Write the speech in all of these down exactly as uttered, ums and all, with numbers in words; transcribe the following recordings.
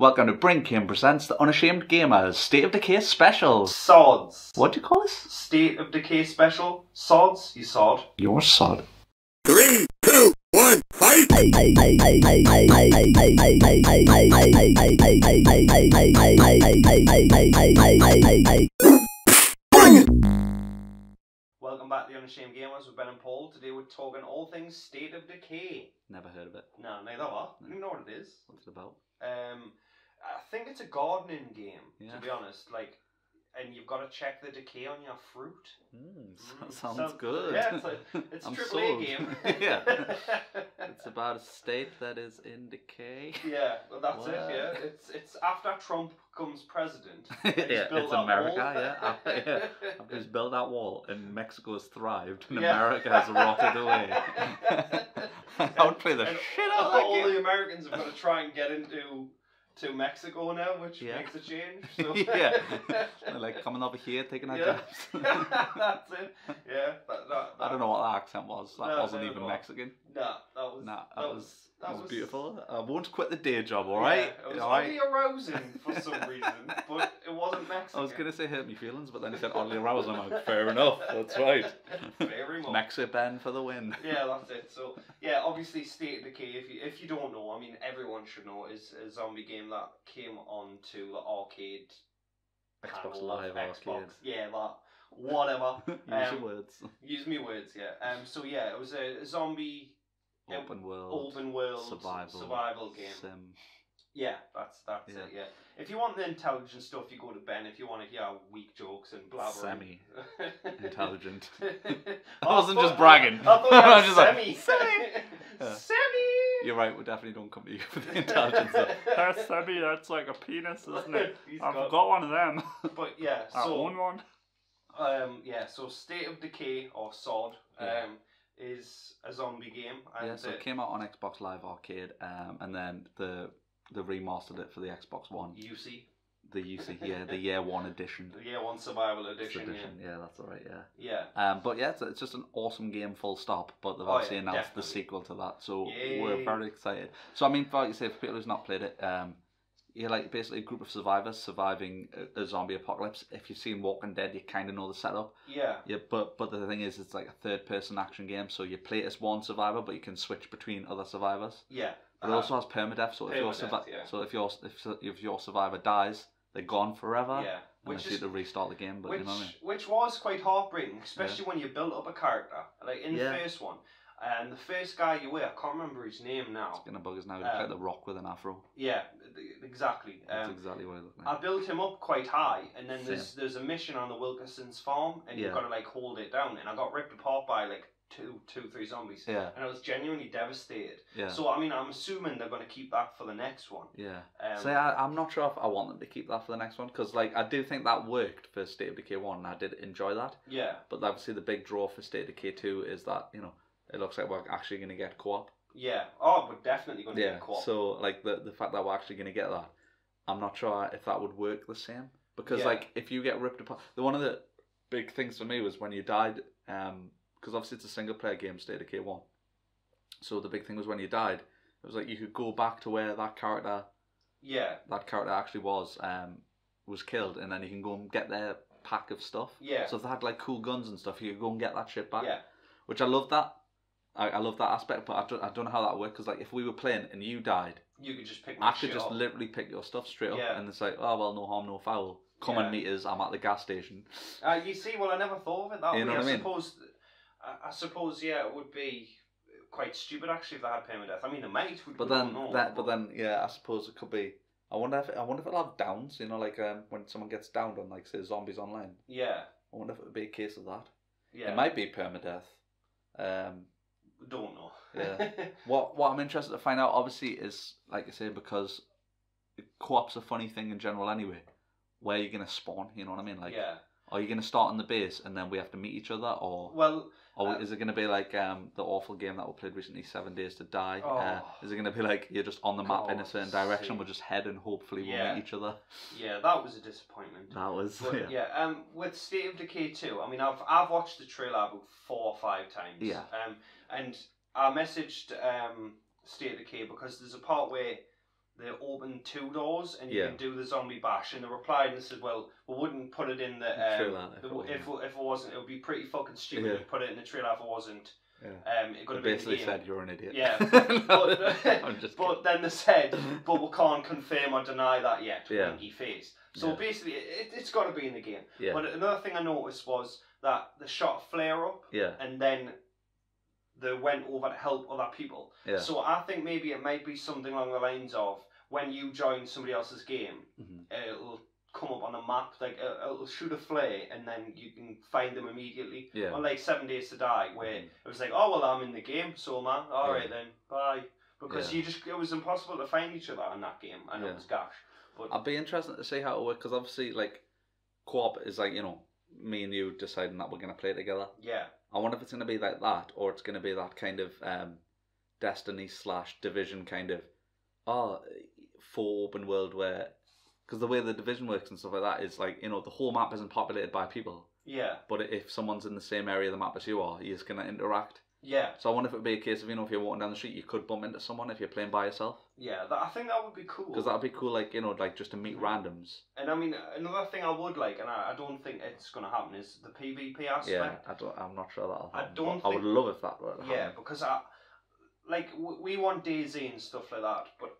Welcome to Brink Game Presents The Unashamed Gamers State of Decay Special Sods. What do you call this? State of Decay Special Sods, you sod. You're sod. Three, two, one, fight! Welcome back to The Unashamed Gamers with Ben and Paul. Today we're talking all things State of Decay. Never heard of it. No, neither have I. No. I don't know what it is. What's it about? Um... I think it's a gardening game, yeah. To be honest. Like, and you've got to check the decay on your fruit. Mm, mm, sounds, sounds good. Yeah, it's a, it's a triple sold. A game. Yeah, it's about a state that is in decay. Yeah, well, that's what? it. Yeah, it's it's after Trump becomes president. Yeah, it's America. Yeah, after, yeah, after he's built that wall, and Mexico has thrived, and yeah. America has rotted away. I would play the and shit out of that all game. The Americans have got to try and get into. To Mexico now, which yeah. makes a change. So. Yeah, like coming over here, taking our yeah. jobs. That's it. Yeah. That, that, I don't know what that accent was. That no, wasn't no, even no. Mexican. Nah, that was. Nah, that, that was, was. That was beautiful. I won't quit the day job. All right. Yeah, it was oddly right? arousing for some reason, but it wasn't Mexican. I was gonna say hurt me feelings, but then he said oddly arousing. I'm like, fair enough. That's right. Fair enough. Mexican for the win. Yeah, that's it. So yeah, obviously, State of Decay. If you if you don't know, I mean, everyone should know. Is a zombie game that came on to the arcade Xbox Live Xbox. Arcade. Yeah, that. Whatever. Use um, your words. Use me words, yeah. Um so yeah, it was a zombie open world open world survival, survival game. Sim. Yeah, that's that's yeah. it, yeah. If you want the intelligent stuff you go to Ben, if you want to hear weak jokes and blabbering. Semi intelligent. I wasn't I just bragging. I thought I was just semi. Like, semi yeah. Semi. You're right, we definitely don't come to you for the intelligence though. That's semi, that's like a penis, isn't it? I've got, got one of them. But yeah, so... I own one. Um, yeah, so State of Decay, or S O D, yeah. um, is a zombie game. And yeah, so it, it came out on Xbox Live Arcade, um, and then the they remastered it for the Xbox One. U C? The U C, yeah, the Year One edition. The Year One Survival edition, edition. Yeah. Yeah, that's all right, yeah. Yeah. Um, but yeah, it's, it's just an awesome game, full stop, but they've oh, obviously yeah, announced definitely. the sequel to that, so Yay. we're very excited. So, I mean, for, like you say, for people who's not played it, um, you're like basically a group of survivors surviving a, a zombie apocalypse. If you've seen Walking Dead, you kind of know the setup. Yeah. Yeah, but, but the thing is, it's like a third-person action game, so you play as one survivor, but you can switch between other survivors. Yeah. But uh, it also has permadeath, so, permadeath, yeah. so if your if, if your survivor dies, they're gone forever. Yeah, which is to restart the game. But which, you know what I mean? Which was quite heartbreaking, especially yeah. when you built up a character, like in yeah. the first one. And the first guy you were, I can't remember his name now. It's gonna bug us now. Um, like the Rock with an afro. Yeah, exactly. That's um, exactly what it looked like. I built him up quite high, and then there's Same. there's a mission on the Wilkerson's farm, and yeah. you've got to like hold it down. And I got ripped apart by like. Two, two, three zombies, yeah, and I was genuinely devastated. Yeah. So I mean, I'm assuming they're going to keep that for the next one. Yeah. Um, so I, I'm not sure if I want them to keep that for the next one because, like, I do think that worked for State of Decay One, and I did enjoy that. Yeah. But obviously, the big draw for State of Decay Two is that you know it looks like we're actually going to get co-op. Yeah. Oh, we're definitely going to yeah. get co-op. So like the the fact that we're actually going to get that, I'm not sure if that would work the same because yeah. like if you get ripped apart, the one of the big things for me was when you died. Um, Because obviously it's a single player game, State of Decay one. So the big thing was when you died, it was like you could go back to where that character, yeah, that character actually was, um, was killed, and then you can go and get their pack of stuff. Yeah. So if they had like cool guns and stuff, you could go and get that shit back. Yeah. Which I love that. I, I love that aspect, but I don't, I don't know how that worked because like if we were playing and you died, you could just pick. I could just up. literally pick your stuff straight yeah. up, and it's like, oh well, no harm, no foul. Come yeah. and meet us. I'm at the gas station. Uh, you see, well, I never thought of it that you way. Know what I mean? Suppose I suppose, yeah, it would be quite stupid actually if they had permadeath. I mean, they might. But then, that, but then, yeah, I suppose it could be. I wonder if I wonder if it'll have downs. You know, like um, when someone gets downed on, like, say, Zombies Online. Yeah. I wonder if it would be a case of that. Yeah. It might be permadeath. Um. Don't know. Yeah. What What I'm interested to find out, obviously, is like I say, because co-op's a funny thing in general, anyway. Where are you gonna spawn? You know what I mean? Like. Yeah. Are you going to start on the base and then we have to meet each other, or well, or um, is it going to be like um the awful game that we played recently, Seven Days to Die? Oh, uh, is it going to be like you're just on the map God, in a certain direction, see. we'll just head and hopefully yeah. we'll meet each other? Yeah, that was a disappointment. That was but, yeah. yeah. Um, with State of Decay two, I mean, I've I've watched the trailer about four or five times. Yeah. Um, and I messaged um State of Decay because there's a part where the open two doors and you yeah. can do the zombie bash. And they replied and said, well, we wouldn't put it in the um, trailer if, the, if, if it wasn't. It would be pretty fucking stupid yeah. to put it in the trailer if it wasn't. Yeah. Um, it could have been basically said you're an idiot. Yeah, but, no, but, I'm just but then they said, but we can't confirm or deny that yet. Yeah. Winky face. So yeah. basically, it, it's got to be in the game. Yeah. But another thing I noticed was that they shot a flare up, yeah. and then they went over to help other people. Yeah. So I think maybe it might be something along the lines of when you join somebody else's game, mm-hmm. it'll come up on the map, like uh, it'll shoot a flare and then you can find them immediately. Yeah. Or like Seven Days to Die, where mm. it was like, oh well, I'm in the game, so man, all yeah. right then, bye. Because yeah. you just, it was impossible to find each other in that game. I know yeah. it was gosh. But I'd be interested to see how it works, because obviously, like, co-op is like, you know, me and you deciding that we're gonna play together. Yeah. I wonder if it's gonna be like that, or it's gonna be that kind of um, Destiny slash Division kind of, oh, full open world where. Because the way the Division works and stuff like that is like, you know, the whole map isn't populated by people. Yeah. But if someone's in the same area of the map as you are, you're just going to interact. Yeah. So I wonder if it would be a case of, you know, if you're walking down the street, you could bump into someone if you're playing by yourself. Yeah, that, I think that would be cool. Because that would be cool, like, you know, like just to meet randoms. And I mean, another thing I would like, and I, I don't think it's going to happen, is the PvP aspect. Yeah, I don't, I'm not sure that'll happen. I don't think, I would love if that were to happen. Yeah, because I, like, we want DayZ and stuff like that, but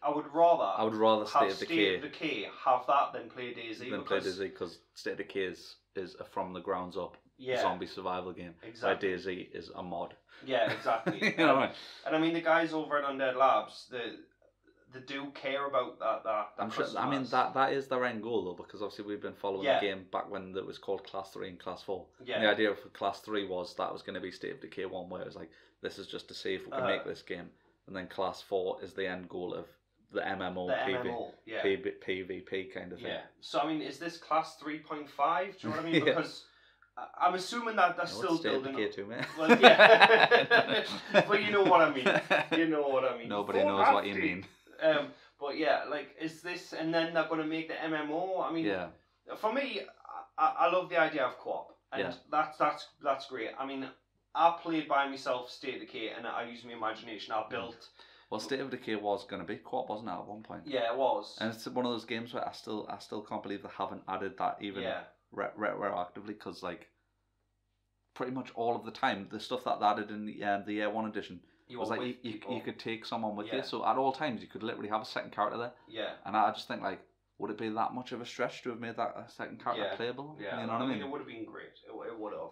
I would rather I would rather State of Decay have, Decay, have that than play DayZ. Than play DayZ, because State of Decay is, is a from the grounds up yeah, zombie survival game. Exactly. Where DayZ is a mod. Yeah, exactly. you um, know what? And I mean, the guys over at Undead Labs, they, they do care about that. that, that I'm sure, I mean, that, that is their end goal, though, because obviously we've been following yeah. the game back when it was called Class three and Class four. Yeah. And the idea for Class three was that was going to be State of Decay one, where it was like, this is just to see if we can uh, make this game. And then Class four is the end goal of the M M O, the P V, M M O yeah. P V P kind of thing. Yeah. So I mean, is this class three point five? Do you know what I mean? Because yeah. I'm assuming that they're no, still building. Up. Too, man. Well, yeah. But you know what I mean. You know what I mean. Nobody Four knows what you mean. Um, but yeah, like, is this? And then they're going to make the M M O. I mean, yeah. for me, I, I love the idea of co-op, and yeah. that's that's that's great. I mean, I played by myself State of Decay, and I used my imagination. I built. Mm. Well, State of Decay was going to be co-op, wasn't it, at one point? Yeah, it was. And it's one of those games where I still I still can't believe they haven't added that even yeah. re re retroactively, because, like, pretty much all of the time, the stuff that they added in the, um, the Year One edition you was like, you, you, you could take someone with yeah. you, so at all times, you could literally have a second character there. Yeah. And I just think, like, would it be that much of a stretch to have made that a second character yeah. playable? Yeah, you know I what mean, I mean? It would have been great. It, it would have.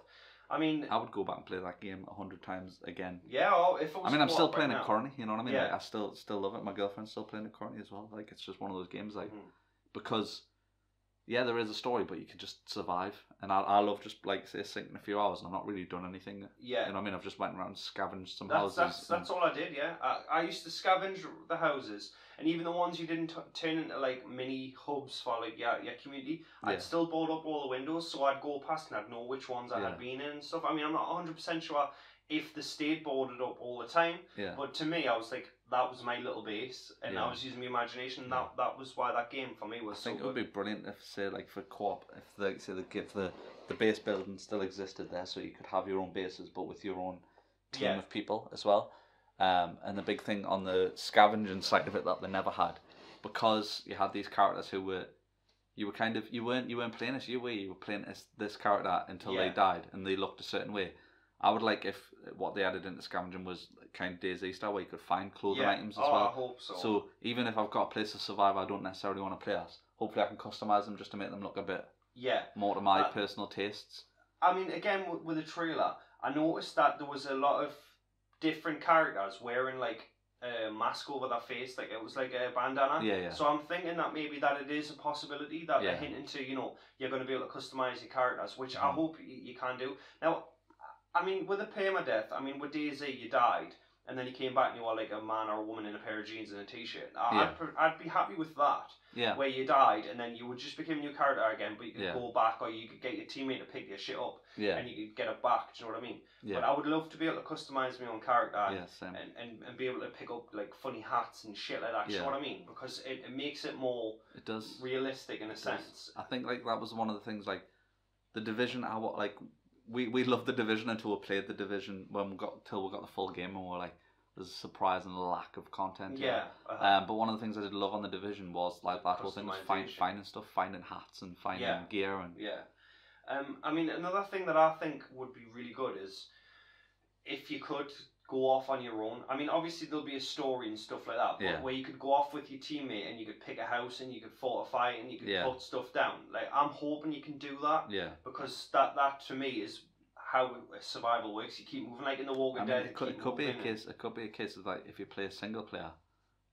I mean, I would go back and play that game a hundred times again. Yeah, oh, if it was I mean, I'm still playing it currently. You know what I mean? Yeah. Like, I still still love it. My girlfriend's still playing it currently as well. Like, it's just one of those games, like, mm. because yeah, there is a story, but you can just survive. And I I love just, like, say, sinking a few hours and I've not really done anything. Yeah, you know what I mean? I've just went around scavenged some that's, houses. That's that's all I did. Yeah, I I used to scavenge the houses, and even the ones you didn't t turn into like mini hubs for like your your community. Yeah. I'd still board up all the windows, so I'd go past and I'd know which ones I yeah. had been in and stuff. I mean, I'm not one hundred percent sure if the state boarded up all the time. Yeah. But to me, I was like, that was my little base, and yeah. I was using my imagination. And that that was why that game for me was. I think so it would good. be brilliant if, say, like for co-op, if they say they give the the base building still existed there, so you could have your own bases, but with your own team yeah. of people as well. Um, and the big thing on the scavenging side of it that they never had, because you had these characters who were, you were kind of you weren't you weren't playing as you were you were playing as this character until yeah. they died and they looked a certain way. I would like if what they added into scavenging was kind of DayZ style, where you could find clothing yeah. items as oh, well. I hope so. So even if I've got a place to survive, I don't necessarily want to play as. Hopefully, I can customize them just to make them look a bit yeah more to my uh, personal tastes. I mean, again with the trailer, I noticed that there was a lot of different characters wearing like a mask over their face, like it was like a bandana. Yeah, yeah. So I'm thinking that maybe that it is a possibility that yeah. they're hinting to, you know, you're going to be able to customize your characters, which mm. I hope you can do. Now, I mean, with a permadeath, I mean, with DayZ, you died, and then you came back and you were like a man or a woman in a pair of jeans and a t-shirt. Yeah. I'd, I'd be happy with that, yeah. where you died, and then you would just become a new character again, but you could yeah. go back, or you could get your teammate to pick your shit up, yeah. and you could get it back, do you know what I mean? Yeah. But I would love to be able to customise my own character, yeah, and, and, and be able to pick up, like, funny hats and shit like that, do yeah. you know what I mean? Because it, it makes it more it does. realistic in a it sense. Does. I think, like, that was one of the things, like, the Division, I like... We we loved the Division until we played the Division when we got till we got the full game and we were like, there's a surprising lack of content. Yeah. Uh-huh. Um, but one of the things I did love on The Division was like that whole thing was find, finding stuff, finding hats and finding yeah. gear and yeah. Um, I mean, another thing that I think would be really good is if you could go off on your own. I mean, obviously there'll be a story and stuff like that, but yeah. where you could go off with your teammate and you could pick a house and you could fortify it and you could yeah. put stuff down. Like, I'm hoping you can do that. Yeah. Because that, that to me is how survival works. You keep moving, like in The Walking I mean, Dead. It could, it could be a case. It could be a case of like if you play a single player,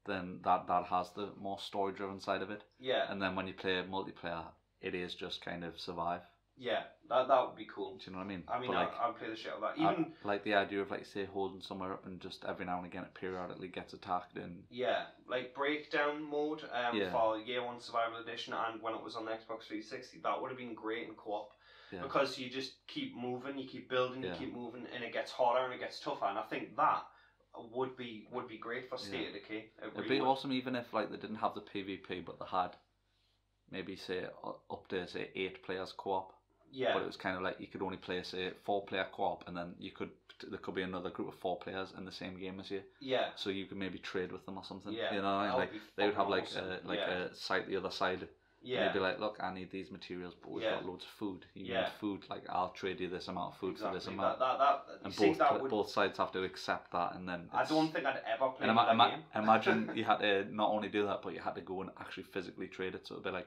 then that that has the more story-driven side of it. Yeah. And then when you play multiplayer, it is just kind of survive. Yeah, that that would be cool. Do you know what I mean? I mean, like, I'd play the shit out of that. Even I'd, like the idea of like say holding somewhere up and just every now and again it periodically gets attacked and yeah, like breakdown mode um yeah. for Year One Survival Edition and when it was on the Xbox three sixty, that would have been great in co-op yeah. because you just keep moving, you keep building, you yeah. keep moving, and it gets harder and it gets tougher. And I think that would be would be great for State yeah. of Decay. It It'd really be would. awesome even if like they didn't have the PvP, but they had maybe say up to say eight players co-op. Yeah. But it was kind of like you could only play say four player co-op, and then you could there could be another group of four players in the same game as you. Yeah. So you could maybe trade with them or something. Yeah. You know, like, like they would have like awesome. a, like yeah. a site the other side. Yeah. They'd be like, look, I need these materials, but we've yeah. got loads of food. You yeah. need food. Like I'll trade you this amount of food exactly. for this amount. That, that, that, and both that would... both sides have to accept that, and then it's... I don't think I'd ever play and that ima game. Imagine you had to not only do that, but you had to go and actually physically trade it. So it'd be like,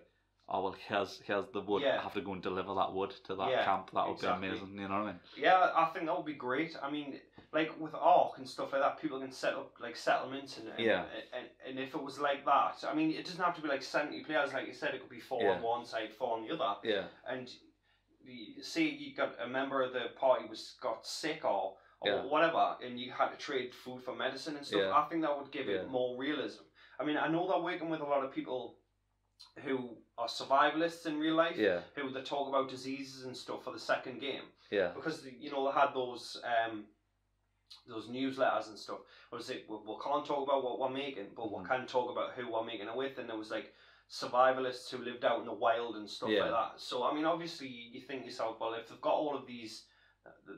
oh well, here's here's the wood. Yeah. I have to go and deliver that wood to that yeah, camp. That would exactly. be amazing. You know what I mean? Yeah, I think that would be great. I mean, like with Ark and stuff like that, people can set up like settlements and, and yeah. And, and if it was like that, I mean, it doesn't have to be like seventy players, like you said. It could be four yeah. on one side, four on the other. Yeah. And you see, you got a member of the party was got sick or or yeah. whatever, and you had to trade food for medicine and stuff. Yeah. I think that would give yeah. it more realism. I mean, I know they're working with a lot of people who are survivalists in real life, yeah. who they talk about diseases and stuff for the second game. Yeah. Because, you know, they had those um, those newsletters and stuff. It was like, we, we can't talk about what we're making, but mm-hmm. we can talk about who we're making it with. And there was like survivalists who lived out in the wild and stuff yeah. like that. So, I mean, obviously you think to yourself, well, if they've got all of these,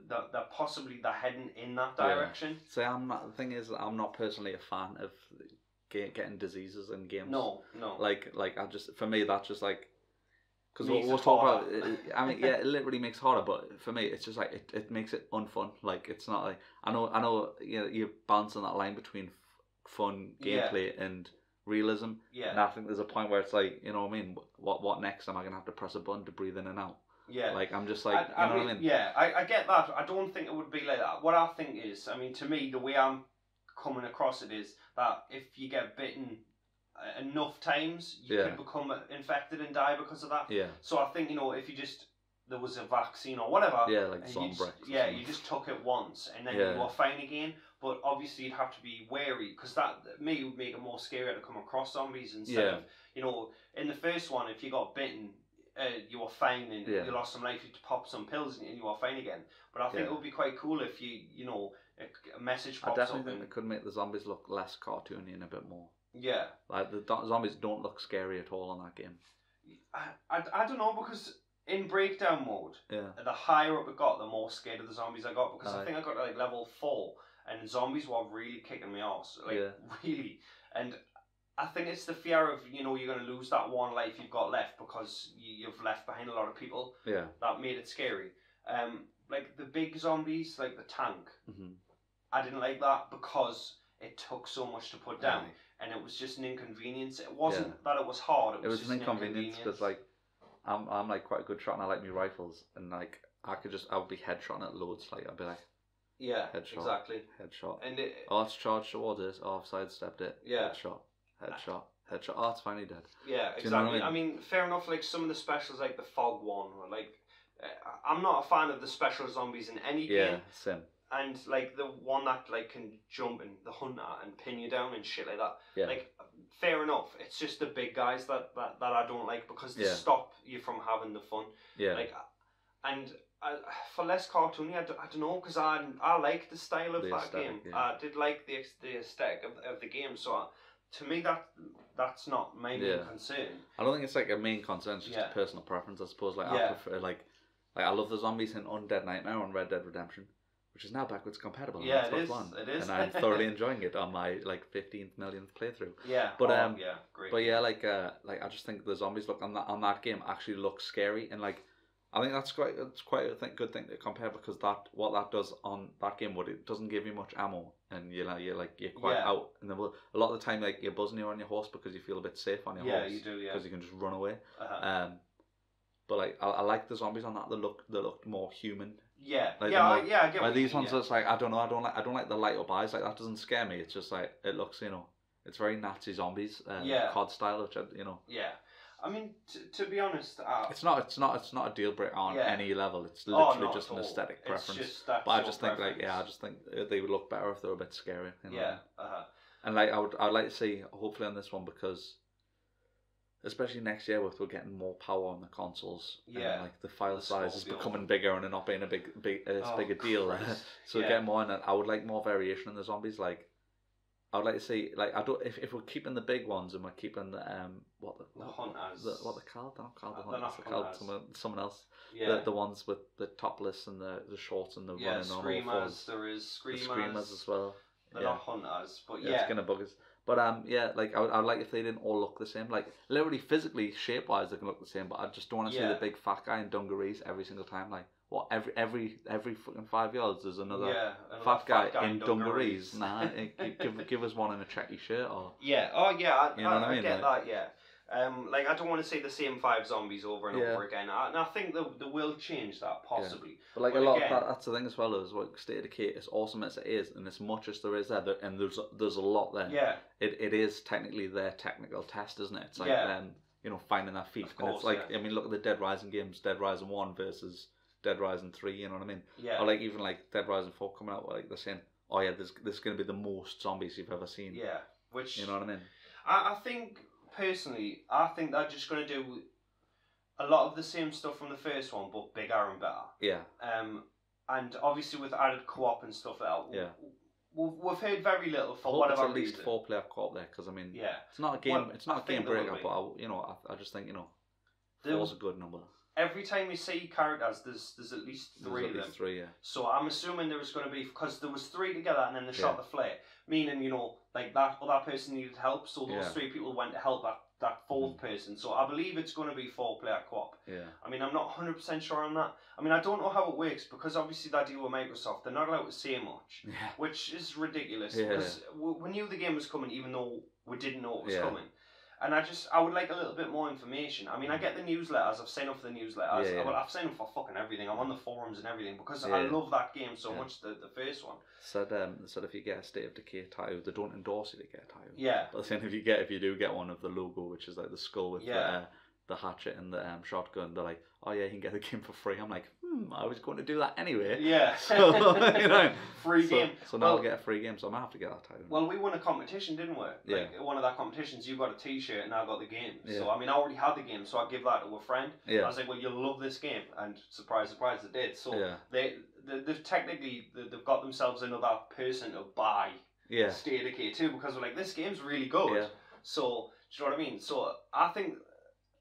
they're, they're possibly they're heading in that direction. Yeah. So I'm not, the thing is, I'm not personally a fan of... Get, getting diseases in games. No, no. Like, like I just for me that's just like because we'll, we'll talk about. It, I mean, yeah, it literally makes it harder. But for me, it's just like it, it makes it unfun. Like it's not like I know, I know. You know, you're balancing that line between fun gameplay yeah. and realism. Yeah. And I think there's a point where it's like, you know what I mean. What what next? Am I gonna have to press a button to breathe in and out? Yeah. Like I'm just like I, you know I mean, what I mean. Yeah, I I get that. I don't think it would be like that. What I think is, I mean, to me, the way I'm coming across it is that if you get bitten enough times, you yeah. could become infected and die because of that. Yeah. So I think, you know, if you just, there was a vaccine or whatever. Yeah, like Zombrex. Yeah, something. You just took it once and then yeah. you were fine again. But obviously you'd have to be wary because that, me, would make it more scarier to come across zombies instead yeah. of, you know, in the first one, if you got bitten, uh, you were fine and yeah. you lost some life, you'd pop some pills and you were fine again. But I think yeah. it would be quite cool if you, you know, a message pops I definitely up think it could make the zombies look less cartoony and a bit more. Yeah. Like, the do zombies don't look scary at all in that game. I, I, I don't know, because in breakdown mode, yeah. the higher up it got, the more scared of the zombies I got, because right. I think I got to, like, level four, and zombies were really kicking me ass. Like, yeah. really. And I think it's the fear of, you know, you're going to lose that one life you've got left, because you, you've left behind a lot of people. Yeah. That made it scary. Um, like, the big zombies, like the tank, mm-hmm. I didn't like that because it took so much to put down, right. and it was just an inconvenience. It wasn't yeah. that it was hard; it, it was, was just an inconvenience because, like, I'm I'm like quite a good shot, and I like my rifles, and like I could just I would be headshotting at loads. Like I'd be like, yeah, headshot, exactly, headshot, and it, oh, it's charged towards us. Oh, I've sidestepped it. Yeah, headshot, headshot, headshot. Oh, it's finally dead. Yeah, exactly. You know I, mean? I mean, fair enough. Like some of the specials, like the fog one, or like I'm not a fan of the special zombies in any yeah, game. Yeah, same. And like the one that like can jump and the hunter and pin you down and shit like that. Yeah. Like, fair enough. It's just the big guys that that, that I don't like because they yeah. stop you from having the fun. Yeah. Like, and I, for less cartoony, I, d I don't know because I I like the style of the that game. Yeah. I did like the the aesthetic of of the game. So I, to me, that that's not my main yeah. concern. I don't think it's like a main concern. It's just yeah. a personal preference, I suppose. Like yeah. I prefer like like I love the zombies in Undead Nightmare on Red Dead Redemption. which is now backwards compatible on yeah, Xbox it is. One. It is. And I'm thoroughly enjoying it on my like fifteenth millionth playthrough. Yeah. But oh, um yeah, great. But yeah, like uh like I just think the zombies look on that on that game actually look scary, and like I think that's quite it's quite a th good thing to compare, because that what that does on that game, what it doesn't give you much ammo, and you like you like you're quite yeah. out, and then a lot of the time like you're buzzing you're on your horse because you feel a bit safe on your yeah, horse. Yeah, you do. Yeah. Because you can just run away. Uh-huh. Um, but like I, I like the zombies on that. They look they looked more human. Yeah. Like, yeah. More, I, yeah. I get like these mean, ones. Yeah. It's like I don't know. I don't like I don't like the light up eyes. Like that doesn't scare me. It's just like it looks. You know, it's very Nazi zombies. Um, yeah. C O D style, which I, you know. Yeah. I mean, t to be honest, uh, it's not. It's not. It's not a deal breaker on yeah. any level. It's literally oh, just an aesthetic preference. It's just that but I just think, preference. like, yeah, I just think they would look better if they were a bit scary. You know? Yeah. Uh-huh. And like, I would. I'd like to see hopefully on this one, because especially next year, with we're getting more power on the consoles. Yeah. And like the file the size is becoming bigger, and it not being a big, big, uh, it's oh, bigger deal. So yeah. get more, and I would like more variation in the zombies, like. I'd like to see, like, I don't. If if we're keeping the big ones and we're keeping the um, what the, the hunters, the, what the called? They're not called the hunters. They're, they're called someone, someone else. Yeah. The, the ones with the topless and the the shorts and the yeah, running on all fours. There is screamers. The screamers as well. They're yeah. not hunters, but yeah. yeah. It's gonna bug us. But um, yeah, like I would, I would like if they didn't all look the same. Like literally, physically, shape wise, they can look the same. But I just don't want to yeah. see the big fat guy in dungarees every single time. Like. What every every every fucking five yards there's another, yeah, another fat, guy fat guy in dungarees. dungarees. Nah, give give us one in a checky shirt or yeah. Oh yeah, I, you know I, what I, mean? I get like, that. Yeah, um, like I don't want to see the same five zombies over and yeah. over again. I, and I think they they will change that possibly. Yeah. But like but a lot again, of that, that's the thing as well as like State of Decay. It's awesome as it is, and as much as there is there, there and there's there's a lot there. Yeah, it it is technically their technical test, isn't it? It's like yeah. um, you know, finding that feat. Of course, and it's like yeah. I mean, look at the Dead Rising games, Dead Rising one versus Dead Rising three, you know what I mean? Yeah. Or like even like Dead Rising four coming out, where like they're saying, oh yeah, there's this is gonna be the most zombies you've ever seen. Yeah. Which you know what I mean? I, I think personally, I think they're just gonna do a lot of the same stuff from the first one, but bigger and better. Yeah. Um, and obviously with added co-op and stuff like that. Yeah. We've, we've heard very little for I whatever it's at least reason. Four player co-op there, because I mean, yeah, it's not a game, well, it's not I a game breaker, but I, you know, I, I just think you know, there was a good number. Every time we see characters, there's there's at least three at of them. Least three, yeah. So I'm assuming there was going to be, because there was three together and then they yeah. shot the flare. Meaning, you know, like that other person needed help, so those yeah. three people went to help that, that fourth mm. person. So I believe it's going to be four-player co-op. Yeah. I mean, I'm not one hundred percent sure on that. I mean, I don't know how it works, because obviously that deal with Microsoft, they're not allowed to say much, yeah. which is ridiculous. Yeah. Because we, we knew the game was coming, even though we didn't know it was yeah. coming. And I just, I would like a little bit more information. I mean, I get the newsletters. I've signed up for the newsletters. Yeah, yeah. Well, I've signed up for fucking everything. I'm on the forums and everything, because yeah. I love that game so yeah. much, the, the first one. Said um, said if you get a State of Decay tattoo, they don't endorse you to get a tattoo. Yeah. But saying if you get, if you do get one of the logo, which is like the skull with yeah. the, uh, the hatchet and the um, shotgun, they're like, oh yeah, you can get the game for free. I'm like, hmm, I was going to do that anyway. Yeah. So, you know. Free so, game. So now well, I'll get a free game, so I might have to get that title. Well, we won a competition, didn't we? Yeah. Like, one of that competitions, you got a t-shirt and I got the game. Yeah. So, I mean, I already had the game, so I gave that to a friend. Yeah. I was like, well, you'll love this game. And surprise, surprise, they did. So, yeah. they, they, they've technically, they've got themselves another person to buy yeah. State of Decay two, because we're like, this game's really good. Yeah. So, do you know what I mean? So, I think...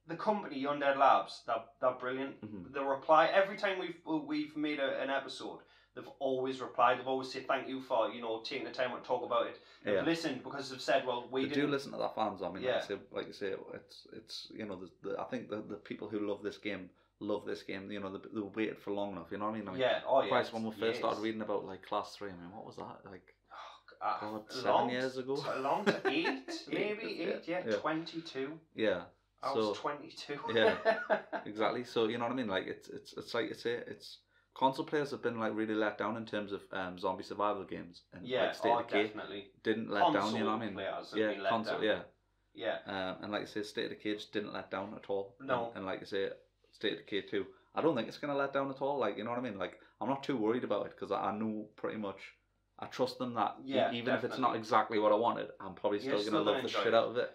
the company, Undead Labs, they're, they're brilliant. Mm-hmm. They reply, every time we've we've made a, an episode, they've always replied. They've always said, thank you for, you know, taking the time to talk about it. They've yeah. listened, because they've said, well, we they didn't... do listen to their fans. I mean, yeah. like, I say, like I say, it's, it's you know, the, the, I think the, the people who love this game love this game. You know, they, they waited for long enough, you know what I mean? I mean yeah, oh yeah. Christ, when we first yes. started reading about, like, Class three, I mean, what was that? Like... oh, God, God, seven long, years ago? Long to eight, maybe eight, yeah, yeah, yeah, twenty-two. Yeah. I so, was twenty-two. Yeah, exactly. So you know what I mean. Like it's it's it's like it's it's console players have been like really let down in terms of um zombie survival games, and yeah, like, State oh, of Decay definitely didn't let console down. You know what I mean? Yeah, let console. Down. Yeah, yeah. Um, and like I say, State of Decay just didn't let down at all. No. And, and like I say, State of Decay two, I don't think it's gonna let down at all. Like you know what I mean? Like I'm not too worried about it, because I, I know pretty much. I trust them that yeah, even definitely. if it's not exactly what I wanted, I'm probably still You're gonna still love the shit it. out of it.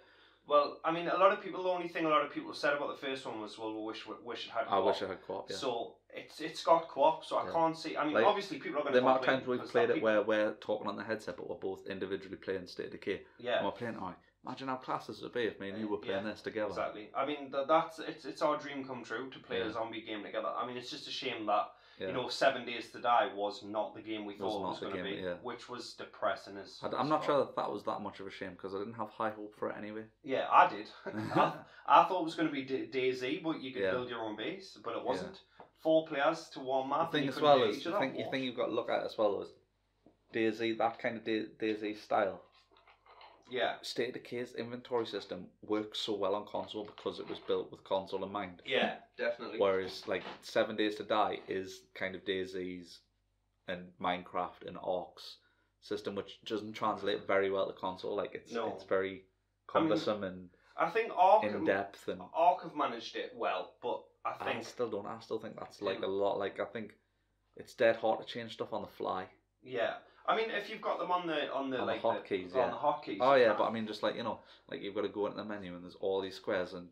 Well, I mean, a lot of people. The only thing a lot of people said about the first one was, "Well, we wish, wish it had co-op." I wish it had co-op. Yeah. So it's it's got co-op, so I yeah. can't see. I mean, like, obviously, people are going to. The amount of times we've played it where we're talking on the headset, but we're both individually playing State of Decay. Yeah. And we're playing. Oh, imagine how class this would be if me and you were playing yeah, this together. Exactly. I mean, that, that's it's it's our dream come true to play yeah. a zombie game together. I mean, it's just a shame that yeah. you know, Seven Days to Die was not the game we thought it was, was going to be, yeah. which was depressing as I, I'm not sure that that was that much of a shame, because I didn't have high hope for it anyway. Yeah, I did. I, I thought it was going to be DayZ, but you could yeah. build your own base, but it wasn't. Yeah. Four players to one map. The thing as well is, the thing, the thing you've got to look at as well is DayZ, that kind of DayZ style. Yeah. State of Decay's inventory system works so well on console because it was built with console in mind. Yeah, definitely. Whereas, like, Seven Days to Die is kind of DayZ's and Minecraft and Ark's system, which doesn't translate very well to console. Like, it's no. it's very cumbersome I mean, and I think Ark in depth and Ark have managed it well, but I think I still don't. I still think that's like yeah. a lot. Like, I think it's dead hard to change stuff on the fly. Yeah. I mean, if you've got them on the on the on like the hotkeys, yeah. On the hotkeys. Oh yeah, but I mean, just like you know, like you've got to go into the menu and there's all these squares, and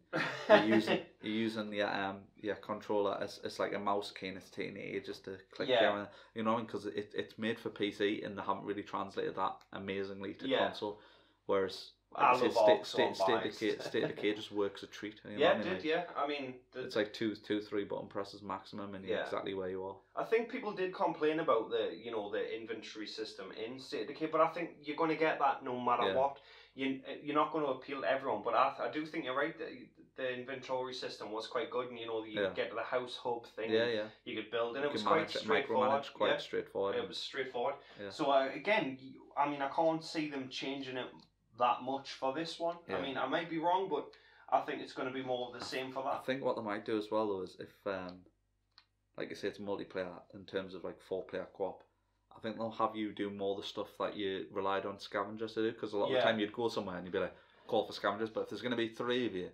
you're using you're using your um your controller as it's like a mouse key, and it's taking ages to click yeah. there, and you know, because it it's made for P C, and they haven't really translated that amazingly to yeah. console. Whereas like say, state state state of Decay, State of Decay just works a treat. You know yeah, it did. Like, yeah, I mean, the, it's like two two three button presses maximum, and yeah. you're exactly where you are. I think people did complain about the you know the inventory system in State of Decay, but I think you're going to get that no matter yeah. what. You you're not going to appeal to everyone, but I I do think you're right that the inventory system was quite good, and you know you yeah. could get to the house hub thing. Yeah, yeah. You could build, and you it was quite straightforward. Quite yeah. straightforward. It was straightforward. Yeah. So uh, again, I mean, I can't see them changing it that much for this one. Yeah. I mean, I might be wrong, but I think it's going to be more of the same for that. I think what they might do as well though is if, um, like I say, it's multiplayer in terms of like four player co-op. I think they'll have you do more of the stuff that you relied on scavengers to do, because a lot yeah. of the time you'd go somewhere and you'd be like, call for scavengers, but if there's going to be three of you,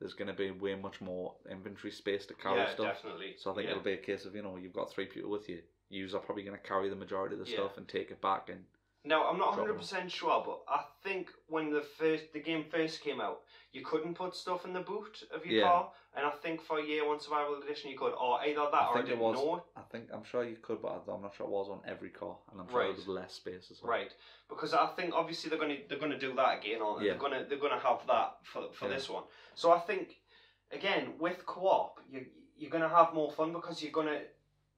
there's going to be way much more inventory space to carry yeah, stuff. Definitely. So I think yeah. it'll be a case of, you know, you've got three people with you. You're probably going to carry the majority of the yeah. stuff and take it back and. Now, I'm not one hundred percent sure, but I think when the first the game first came out, you couldn't put stuff in the boot of your yeah. car, and I think for Year One Survival Edition you could, or either that I or I didn't was, know. I think, I'm sure you could, but I'm not sure it was on every car, and I'm sure right. there was less space as well. Right, because I think obviously they're going to they're going to do that again, aren't they? Yeah. They're going to they're going to have that for for yeah. this one. So I think again with co-op, you you're going to have more fun because you're going to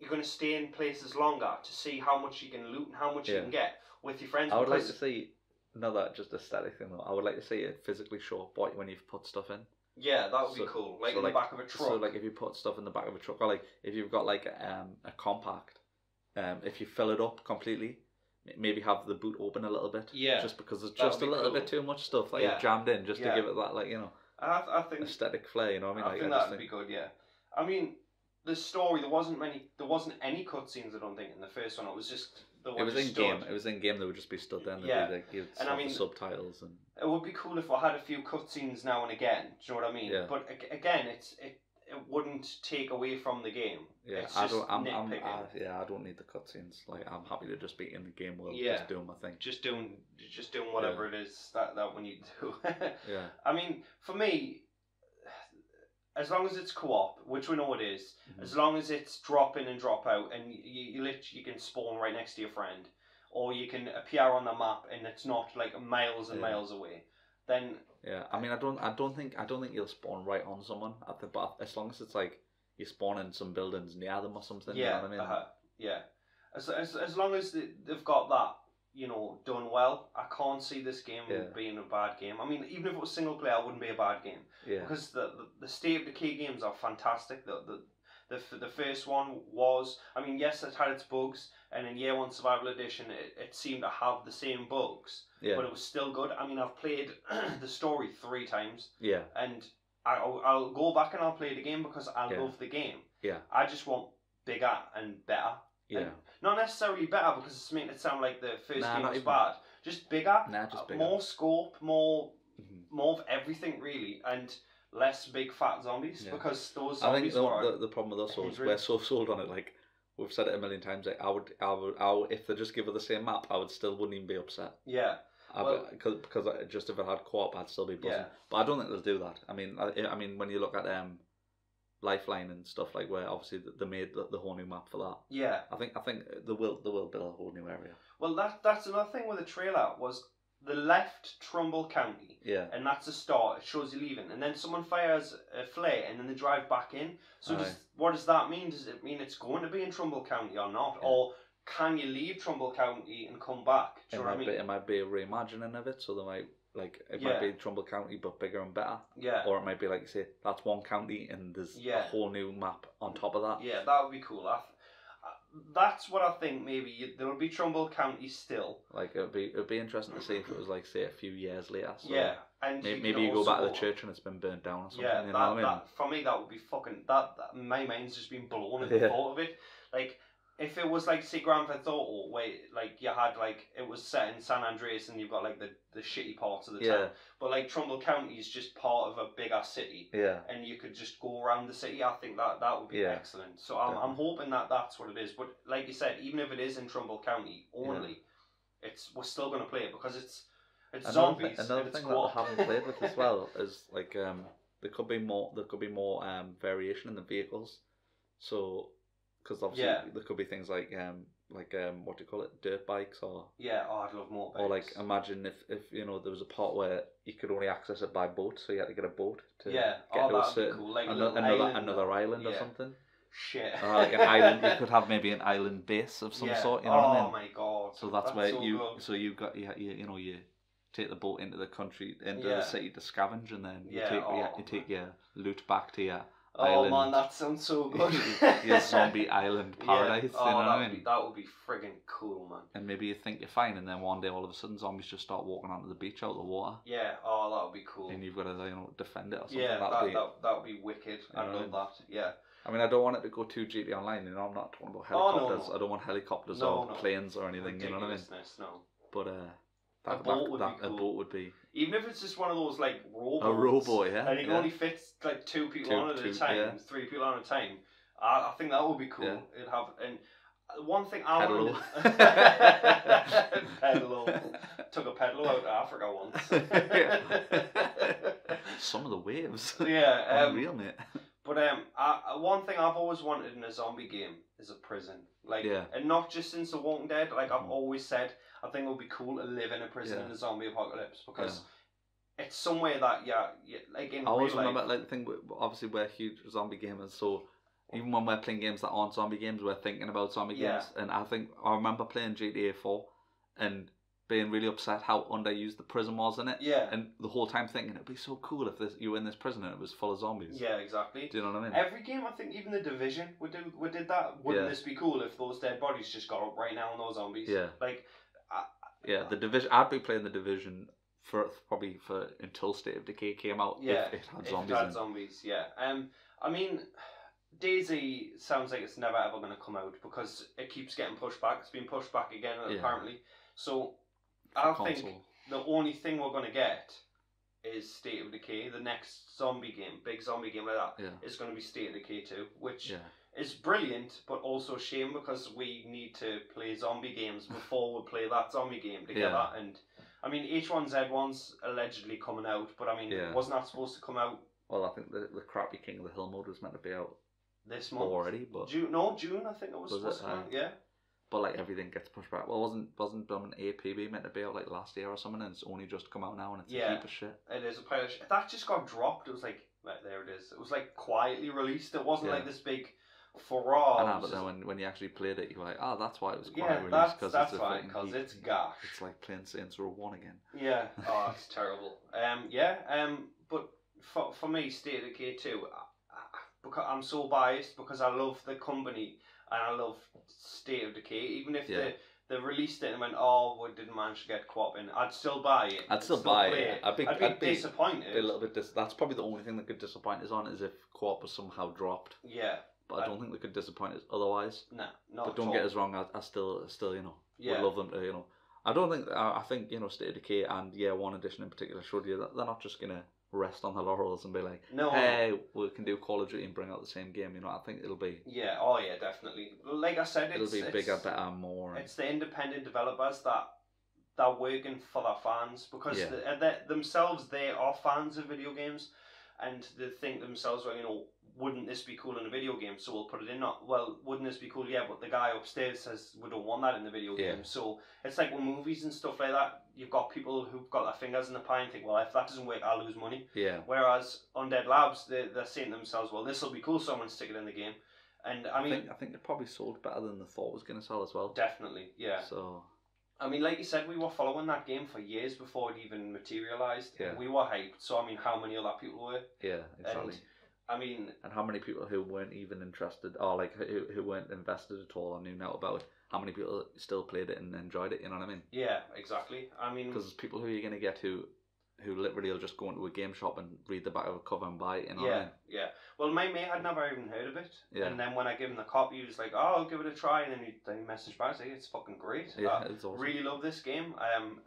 you're going to stay in places longer to see how much you can loot and how much yeah. you can get. With your friends. I would like to see another just aesthetic thing though. I would like to see it physically show up when you've put stuff in. Yeah, that would so, be cool. Like so in like, the back of a truck. So like if you put stuff in the back of a truck, or like if you've got like um a compact, um if you fill it up completely, maybe have the boot open a little bit. Yeah. Just because there's just a little cool. bit too much stuff like yeah. you've jammed in just yeah. to give it that like you know I, I think aesthetic flair. You know what I mean? I like, think that would be good. Yeah. I mean, the story there wasn't many. There wasn't any cutscenes. I don't think in the first one. It was just. It was in game. It was in game. They would just be stood there. And yeah, they'd give and I mean, subtitles and. It would be cool if I had a few cutscenes now and again. Do you know what I mean? Yeah. But again, it's it it wouldn't take away from the game. Yeah, it's I just don't. I'm, I'm, I, yeah, I don't need the cutscenes. Like I'm happy to just be in the game world, yeah. just doing my thing. Just doing, just doing whatever yeah. it is that that we need to do. yeah. I mean, for me. As long as it's co-op, which we know it is, mm-hmm. as long as it's drop in and drop out, and you you literally can spawn right next to your friend, or you can appear on the map and it's not like miles and yeah. miles away, then yeah. I mean, I don't, I don't think, I don't think you'll spawn right on someone at the bath. As long as it's like you spawn in some buildings near them or something. Yeah, you know what I mean? uh-huh. yeah. As as as long as they've got that, you know, done well, I can't see this game yeah. being a bad game. I mean, even if it was single player, it wouldn't be a bad game. Yeah. Because the, the the State of Decay games are fantastic. The, the the the first one was, I mean, yes, it had its bugs, and in Year One Survival Edition, it, it seemed to have the same bugs, yeah. but it was still good. I mean, I've played the story three times. Yeah. And I, I'll, I'll go back and I'll play the game because I yeah. love the game. Yeah. I just want bigger and better. Yeah. And not necessarily better because it's making it sound like the first nah, game was even... bad. Just bigger, nah, just bigger, more scope, more, mm-hmm. more of everything really, and less big fat zombies yeah. because those. Zombies I think the, the the problem with us was we're so sold on it. Like we've said it a million times. Like I would, I would, I would if they just give her the same map, I would still wouldn't even be upset. Yeah. Well, be, cause, because just if it had co-op, I'd still be buzzing. Yeah. But I don't think they'll do that. I mean, I, I mean when you look at um. Lifeline and stuff like where obviously they made the, the whole new map for that. Yeah, I think I think they will they will build a whole new area. Well, that that's another thing with the trailer was the left Trumbull County. Yeah. And that's the start. It shows you leaving. And then someone fires a flare and then they drive back in. So does, what does that mean? Does it mean it's going to be in Trumbull County or not? Yeah. Or can you leave Trumbull County and come back? Do you know what I mean? Be, it might be a reimagining of it. So they might, like, it yeah. might be Trumbull County but bigger and better. Yeah. Or it might be, like you say, that's one county and there's yeah. a whole new map on top of that. Yeah, that would be cool. I That's what I think. Maybe there will be Trumbull County still. Like it'd be, it'd be interesting to see if it was like say a few years later. So yeah, and maybe you, maybe you go back to the church and it's been burnt down or something. Yeah, that, you know that, I mean? For me that would be fucking that. that my mind's just been blown at the yeah. thought of it. Like if it was like say Grand Theft Auto, where like you had like it was set in San Andreas and you've got like the the shitty parts of the yeah. town, but like Trumbull County is just part of a bigger city. Yeah, and you could just go around the city. I think that that would be yeah. excellent. So I'm yeah. I'm hoping that that's what it is. But like you said, even if it is in Trumbull County only, yeah. it's we're still gonna play it because it's it's another zombies. Th another it's thing cool. that I haven't played with as well is like um there could be more there could be more um variation in the vehicles. So because obviously yeah. there could be things like um. like um what do you call it, dirt bikes or yeah oh, I'd love more bikes. Or like imagine if if you know there was a part where you could only access it by boat, so you had to get a boat to yeah get oh, to a certain cool. like another island, another island yeah. or something shit or like an island. You could have maybe an island base of some yeah. sort, you know oh what I mean? My god, so that's, that's where so you good. so you've got you, you you know you take the boat into the country into yeah. the city to scavenge and then you yeah, take oh, you, you take your loot back to your island. Oh man, that sounds so good. Your zombie island paradise. Yeah. Oh, you know that, would I mean? be, that would be friggin' cool, man. And maybe you think you're fine, and then one day all of a sudden zombies just start walking onto the beach out of the water. Yeah, oh, that would be cool. And you've got to, you know, defend it or something. Yeah, that would that, be, be wicked. You know I love I mean? that, yeah. I mean, I don't want it to go too G T Online, you know, I'm not talking about helicopters. Oh, no, no. I don't want helicopters no, or no. planes or anything, you know what I mean? No. But, uh... That, a boat that, would that, be cool. A boat would be... Even if it's just one of those, like, rowboats. A rowboat, yeah. And it yeah. only fits, like, two people two, on at two, a time, yeah. three people on at a time. I, I think that would be cool. Yeah. It'd have... And one thing I pedalo. wanted... Pedalo. Took a pedalo out to Africa once. Some of the waves. Yeah. Um, Unreal, mate. But um, I, one thing I've always wanted in a zombie game is a prison. Like, yeah. and not just since The Walking Dead. Like, I've mm. always said... I think it would be cool to live in a prison yeah. in a zombie apocalypse because yeah. it's somewhere that yeah, yeah like in I always real remember life, like the thing. Obviously, we're huge zombie gamers, so even when we're playing games that aren't zombie games, we're thinking about zombie yeah. games. And I think I remember playing G T A four and being really upset how underused the prison was in it. Yeah, and the whole time thinking it'd be so cool if this, you were in this prison and it was full of zombies. Yeah, exactly. Do you know what I mean? Every game, I think, even The Division, we did we did that. Wouldn't yeah. this be cool if those dead bodies just got up right now and those zombies? Yeah, like. Yeah, the division. I'd be playing the division for probably for until State of Decay came out. Yeah, if it had zombies. If it had zombies. Yeah. Um. I mean, DayZ sounds like it's never ever going to come out because it keeps getting pushed back. It's been pushed back again yeah. apparently. So I think the only thing we're going to get is State of Decay. The next zombie game, big zombie game like that, yeah. is going to be State of Decay two, which. Yeah. It's brilliant, but also a shame because we need to play zombie games before we play that zombie game together. Yeah. And I mean, H one Z one's allegedly coming out, but I mean, yeah. wasn't that supposed to come out? Well, I think the the crappy King of the Hill mode was meant to be out this month already, but June, no June, I think it was, was supposed it? to come out. Yeah. But like everything gets pushed back. Well, wasn't wasn't um, A P B meant to be out like last year or something, and it's only just come out now, and it's yeah, a heap of shit. It is a pile of shit. That just got dropped. It was like right, there it is. It was like quietly released. It wasn't yeah. like this big. For all, I know, but then when, when you actually played it, you were like, oh, that's why it was quiet yeah, release because that's it's right, because it's gosh, it's like playing Saints Row one again. Yeah, oh, it's terrible. Um, yeah, um, but for for me, State of Decay two, because I'm so biased because I love the company and I love State of Decay, even if yeah. the They released it and went, oh, we didn't manage to get co-op in. I'd still buy it. I'd still, still buy it. I'd be, I'd be, I'd be disappointed. Be a little bit dis that's probably the only thing that could disappoint us on is if co-op was somehow dropped. Yeah. But I, I don't think they could disappoint us otherwise. No, not But don't at all. get us wrong, I, I still, still, you know, yeah. would love them to, you know. I don't think, I, I think, you know, State of Decay and Year One Edition in particular showed you that they're not just going to rest on the laurels and be like, no, hey, we can do Call of Duty and bring out the same game, you know. I think it'll be yeah oh yeah definitely, like I said, it's, it'll be bigger, better, more. It's the independent developers that that working for their fans because yeah. they, themselves they are fans of video games, and they think themselves, well, you know, wouldn't this be cool in a video game, so we'll put it in. Not, well, wouldn't this be cool, yeah, but the guy upstairs says we don't want that in the video yeah. game. So it's like with movies and stuff like that, you've got people who've got their fingers in the pie and think, well, if that doesn't work, I'll lose money. Yeah. Whereas Undead Labs, they, they're saying to themselves, well, this will be cool, someone stick it in the game. And I mean, I think, I think it probably sold better than they thought it was going to sell as well. Definitely, yeah. So, I mean, like you said, we were following that game for years before it even materialised. Yeah. We were hyped, so I mean, how many other people were? Yeah, exactly. And, I mean... And how many people who weren't even interested, or like, who, who weren't invested at all or knew now about it, how many people still played it and enjoyed it, you know what I mean? Yeah, exactly. I mean... Because there's people who you're going to get who... who literally will just go into a game shop and read the back of a cover and buy it. You know yeah, what I mean? Yeah. Well, my mate had never even heard of it. Yeah. And then when I gave him the copy, he was like, oh, I'll give it a try. And then he, then he messaged back, like, it's fucking great. Yeah, I it's awesome. Really love this game. Um,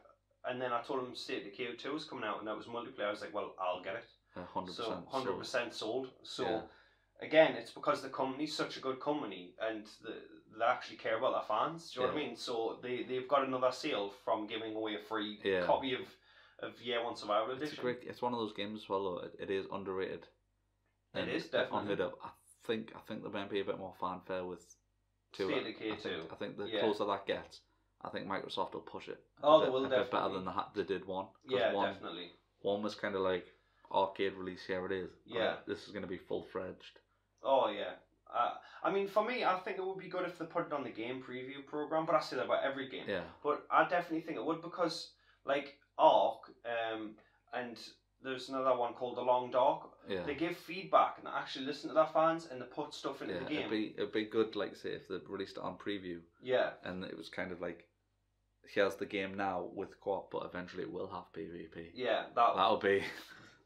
and then I told him State of Decay two was coming out and that was multiplayer. I was like, well, I'll get it. Yeah, one hundred percent so, one hundred percent sold. sold. So, yeah. Again, it's because the company's such a good company and the, they actually care about their fans. Do you yeah. know what I mean? So they, they've got another sale from giving away a free yeah. copy of... of Year One Survival Edition. It's a great, it's one of those games as well though, it, it is underrated. And it is, definitely. Unheard of. I think I think there might be a bit more fanfare with two. State of Decay two. I think the yeah. closer that gets, I think Microsoft will push it. Oh, bit, they will a definitely. Bit better than the, they did one. Yeah, one, definitely. One was kind of like, arcade release, here it is. Yeah. Like, this is going to be full-fledged. Oh, yeah. Uh, I mean, for me, I think it would be good if they put it on the game preview program, but I say that about every game. Yeah. But I definitely think it would because, like... Ark, um, and there's another one called The Long Dark. Yeah. They give feedback and they actually listen to their fans and they put stuff into yeah, the game. It'd be, it'd be good, like, say, if they released it on preview. Yeah. And it was kind of like, here's the game now with co-op, but eventually it will have P V P. Yeah, that that'll be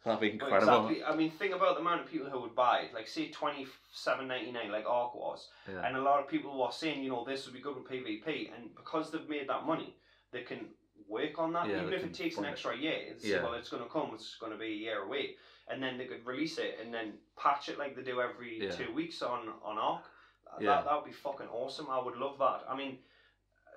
that'll be incredible. Exactly. I mean, think about the amount of people who would buy it. Like, say twenty-seven ninety-nine, like Ark was, yeah. and a lot of people were saying, you know, this would be good with P V P, and because they've made that money, they can work on that, yeah, even if it takes an extra year. It's, yeah. well, it's going to come, it's going to be a year away, and then they could release it and then patch it like they do every yeah. two weeks on on Ark. Yeah. That that would be fucking awesome. I would love that. I mean,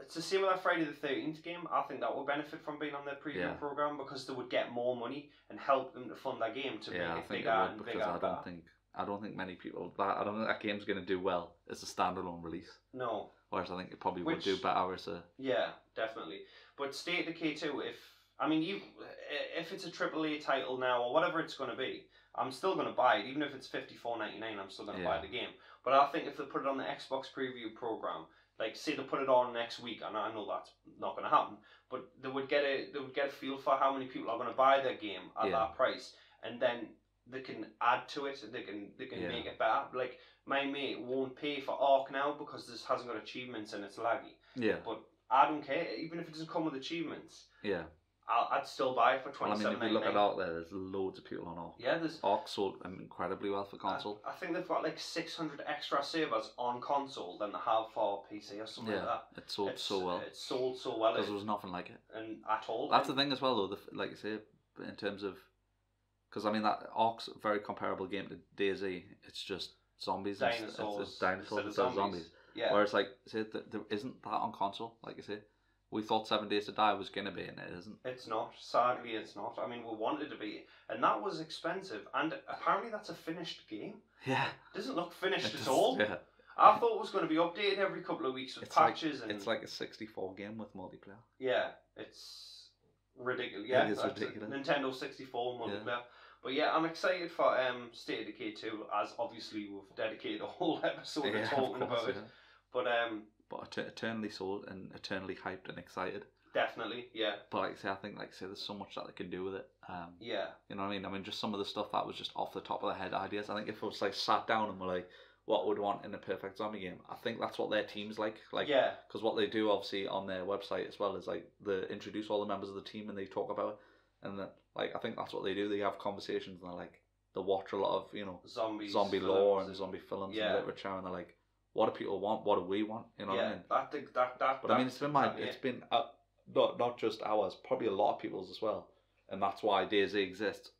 it's the same with that Friday the thirteenth game. I think that would benefit from being on their preview yeah. program because they would get more money and help them to fund their game to yeah, make it bigger and bigger. I don't that. think I don't think many people that I don't think that game's going to do well as a standalone release. No. Whereas I think it probably Which, would do better as a... Yeah, definitely. But State of Decay two, if... I mean, you, if it's a triple A title now, or whatever it's going to be, I'm still going to buy it. Even if it's fifty-four ninety-nine, I'm still going to yeah. buy the game. But I think if they put it on the Xbox preview program, like, say they put it on next week, and I know that's not going to happen, but they would get a they would get a feel for how many people are going to buy their game at yeah. that price, and then they can add to it, they can, they can yeah. make it better. Like... My mate won't pay for Ark now because this hasn't got achievements and it's laggy. Yeah. But I don't care. Even if it doesn't come with achievements. Yeah. I'll, I'd still buy it for twenty-seven ninety-nine. Well, I mean, if you look at Ark there, there's loads of people on Ark. Yeah, there's... Ark sold incredibly well for console. I, I think they've got like six hundred extra servers on console than they have for P C or something yeah, like that. It sold it's, so well. It sold so well. Because there was nothing like it. And at all. That's and, the thing as well, though. The, like you say, in terms of... Because, I mean, that Ark's a very comparable game to DayZ. It's just... Zombies, dinosaurs, it's, it's dinosaurs instead of zombies. zombies. Yeah. Whereas, like, say, th there isn't that on console. Like you say, we thought Seven Days to Die was gonna be, and it isn't. It's not. Sadly, it's not. I mean, we wanted to be, and that was expensive. And apparently, that's a finished game. Yeah. It doesn't look finished just, at all. Yeah. I thought it was going to be updated every couple of weeks with it's patches, like, and it's like a sixty-four game with multiplayer. Yeah, it's ridiculous. Yeah, it is ridiculous. Nintendo sixty-four multiplayer. Yeah. But yeah, I'm excited for um, State of Decay two, as obviously we've dedicated a whole episode yeah, to talking course, about it. Yeah. But um, but eternally sold and eternally hyped and excited. Definitely, yeah. But like I say, I think like I say, there's so much that they can do with it. Um, yeah. You know what I mean? I mean, just some of the stuff that was just off the top of the head ideas. I think if it was like sat down and were like, what would want in a perfect zombie game? I think that's what their team's like. Like, yeah. Because what they do obviously on their website as well is like they introduce all the members of the team and they talk about it. And that, like, I think that's what they do. They have conversations and they're like, they watch a lot of, you know, Zombies, zombie lore and zombie films yeah. and literature, and they're like, what do people want? What do we want? You know yeah, what I mean? That, that, that, but I mean, it's been my, it's been uh, not not just ours, probably a lot of people's as well, and that's why DayZ exists.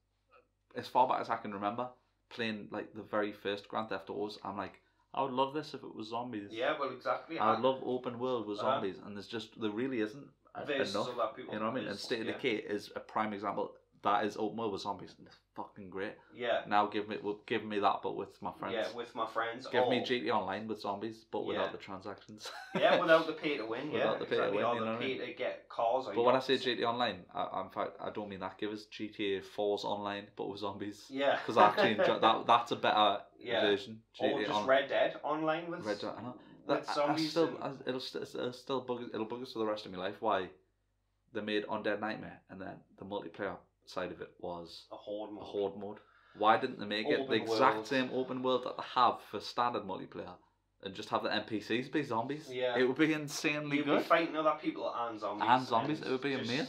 As far back as I can remember, playing like the very first Grand Theft Autos, I'm like, I would love this if it was zombies. Yeah, well, exactly. I would love open world with zombies, uh, and there's just there really isn't. Enough, you know what I mean? And State of Decay yeah. is a prime example that is open world with zombies, and it's fucking great. Yeah. Now give me give me that, but with my friends. Yeah, with my friends. Give oh. me G T A Online with zombies, but yeah. without the transactions. Yeah, without the pay to win. Without yeah, the pay exactly. to win. Or the pay to get cars. But when I say G T A Online, I, in fact, I don't mean that. Give us G T A four's Online, but with zombies. Yeah. Because I actually enjoy that. That's a better yeah. version. G T A or just on, Red Dead Online with. Red Dead. I know. That, I, I still, and... I, it'll, it'll still bug it'll bug us for the rest of my life. Why they made Undead Nightmare and then the multiplayer side of it was a horde mode. A horde mode. Why didn't they make open it the world. exact same open world that they have for standard multiplayer and just have the N P Cs be zombies? Yeah, it would be insanely You'd good. You'd be fighting other people and zombies. And zombies, and it would be amazing.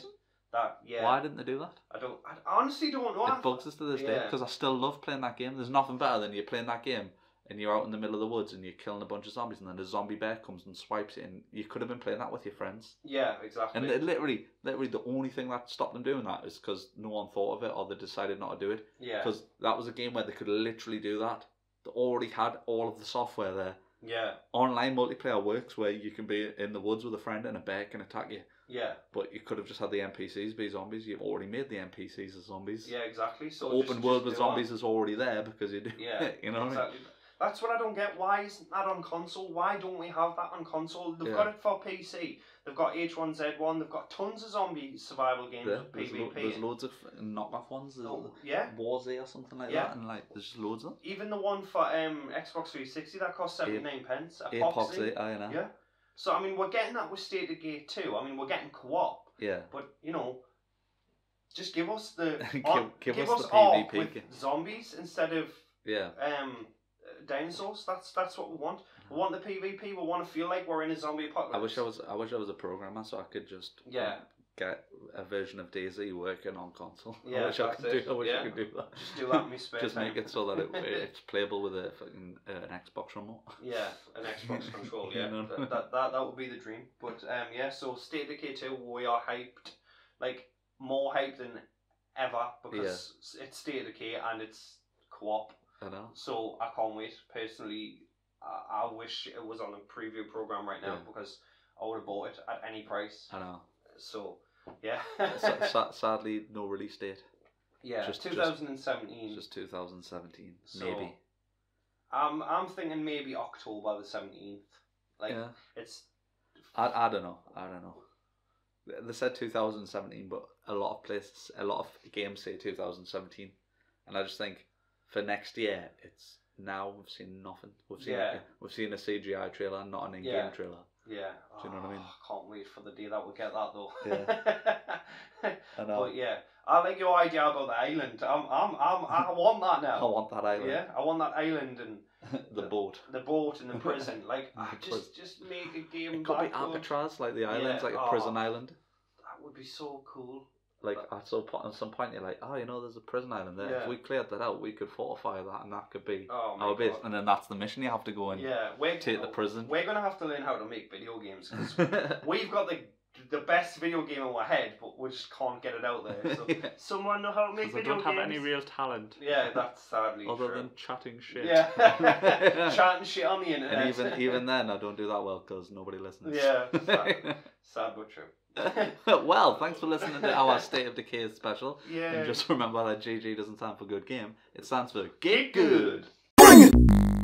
That, yeah. Why didn't they do that? I don't. I honestly don't know. It bugs us to this yeah. day because I still love playing that game. There's nothing better than you playing that game. And you're out in the middle of the woods and you're killing a bunch of zombies, and then a zombie bear comes and swipes it, and you could have been playing that with your friends. Yeah, exactly. And literally, literally the only thing that stopped them doing that is because no one thought of it, or they decided not to do it. Yeah. Because that was a game where they could literally do that. They already had all of the software there. Yeah. Online multiplayer works where you can be in the woods with a friend and a bear can attack you. Yeah. But you could have just had the N P Cs be zombies. You've already made the N P Cs as zombies. Yeah, exactly. So open just, world just with zombies that. is already there because you do. Yeah. It, you know exactly. what I mean? That's what I don't get. Why isn't that on console? Why don't we have that on console? They've yeah. got it for P C. They've got H one Z one. They've got tons of zombie survival games. Yeah, there's, PvP lo there's loads of knockoff ones. There's oh, yeah. Warzy or something like yeah. that. And like, there's just loads of them. Even the one for um, Xbox three sixty that cost seventy-nine pence. A Epoxy, I know. Yeah. So, I mean, we're getting that with State of Decay two. I mean, we're getting co-op. Yeah. But, you know, just give us the... give, on, give, give us, us the PvP with game. Zombies instead of... Yeah. Um... dinosaurs. That's that's what we want. We want the PvP. We want to feel like we're in a zombie apocalypse. I wish I was. I wish I was a programmer so I could just yeah um, get a version of DayZ working on console. Yeah, I wish I could it. do. I wish yeah. I could do that. Just do that in my spare Just time. Make it so that it, it's playable with a fucking uh, an Xbox remote. Yeah, an Xbox control. Yeah, no, no. That, that that would be the dream. But um, yeah. So State of Decay two, we are hyped, like more hyped than ever because yeah. it's State of Decay and it's co-op. I know. So I can't wait. Personally, I, I wish it was on a preview program right now yeah. because I would have bought it at any price. I know. So, yeah. Sadly, no release date. Yeah, just two thousand seventeen. Just, just two thousand seventeen, so, maybe. I'm I'm thinking maybe October the seventeenth. Like yeah. it's. I I don't know. I don't know. They said two thousand seventeen, but a lot of places, a lot of games say two thousand seventeen, and I just think. For next year, it's now we've seen nothing. We've seen yeah. a, we've seen a C G I trailer, not an in-game yeah. trailer. Yeah. Do you know oh, what I mean? I can't wait for the day that we'll get that though. Yeah. I know. But yeah, I like your idea about the island. I'm, I'm, I'm, I want that now. I want that island. Yeah, I want that island and the, the boat, the boat and the prison. Like, just, just make a game. It could be Alcatraz, like the island's yeah. like a prison oh, island. That would be so cool. Like at some point, at some point, you're like, oh, you know, there's a prison island there. Yeah. If we cleared that out, we could fortify that, and that could be oh our base. God. And then that's the mission you have to go and yeah, we're, take the prison. We're gonna have to learn how to make video games because we've got the the best video game in our head, but we just can't get it out there. So yeah. someone know how to make video games. Because I don't have any real talent. Yeah, that's sadly other true. than chatting shit. Yeah, chatting shit on the internet. And even even then, I don't do that well because nobody listens. Yeah, sad, sad but true. Well, thanks for listening to our State of Decay special. Yeah. And just remember that G G doesn't stand for good game, it stands for get good. Bring it!